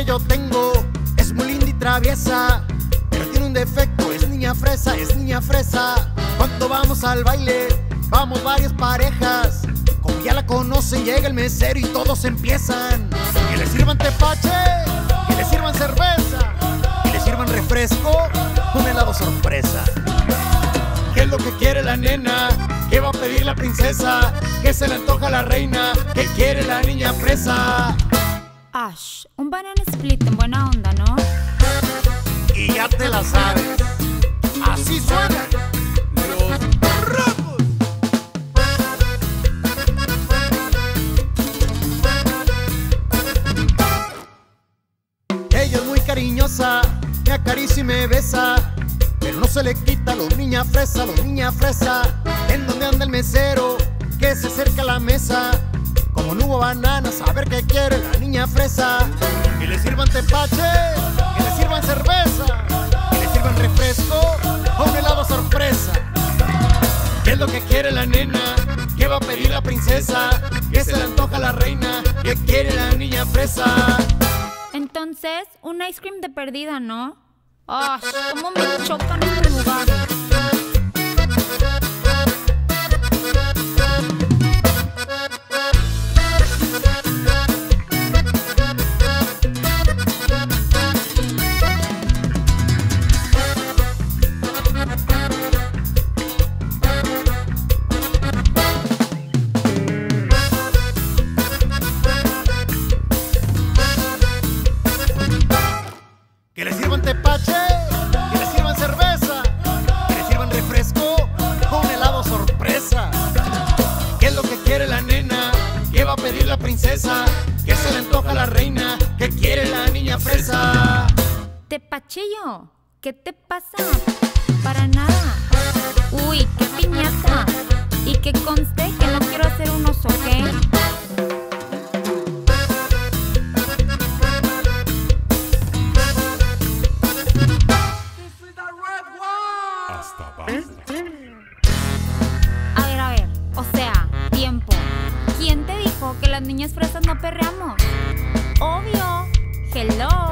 que yo tengo es muy linda y traviesa, pero tiene un defecto, es niña fresa, es niña fresa. Cuando vamos al baile, vamos varias parejas, como ya la conoce, llega el mesero y todos empiezan. Que le sirvan tepache, que le sirvan cerveza, que le sirvan refresco, un helado sorpresa. ¿Qué es lo que quiere la nena? ¿Qué va a pedir la princesa? ¿Qué se le antoja a la reina? ¿Qué quiere la niña fresa? Ash, un banana split en buena onda, ¿no? Y ya te la sabes, así suena. Ella es muy cariñosa, me acaricia y me besa, pero no se le quita lo niña fresa, lo niña fresa. En donde anda el mesero que se acerca a la mesa, como no hubo bananas, a ver qué quiere la niña fresa. Que le sirvan tepache, que le sirvan cerveza, que le sirvan refresco o un helado sorpresa. ¿Qué es lo que quiere la nena? ¿Qué va a pedir la princesa? ¿Qué se le antoja a la reina? ¿Qué quiere la niña fresa? Entonces, un ice cream de perdida, ¿no? ¡Ah! ¡Cómo me chocan estos lugares! Que le sirvan tepache, que le sirvan cerveza, que le sirvan refresco o un helado sorpresa. ¿Qué es lo que quiere la nena? ¿Qué va a pedir la princesa? ¿Qué se le antoja a la reina? ¿Qué quiere la niña fresa? Tepachillo, ¿qué te pasa? Para nada. Uy, qué piñata. Y que conste que no quiero hacer un oso, ¿ok? A ver, o sea, tiempo. ¿Quién te dijo que las niñas fresas no perreamos? Obvio, hello.